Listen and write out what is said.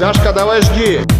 Дашка, давай жги.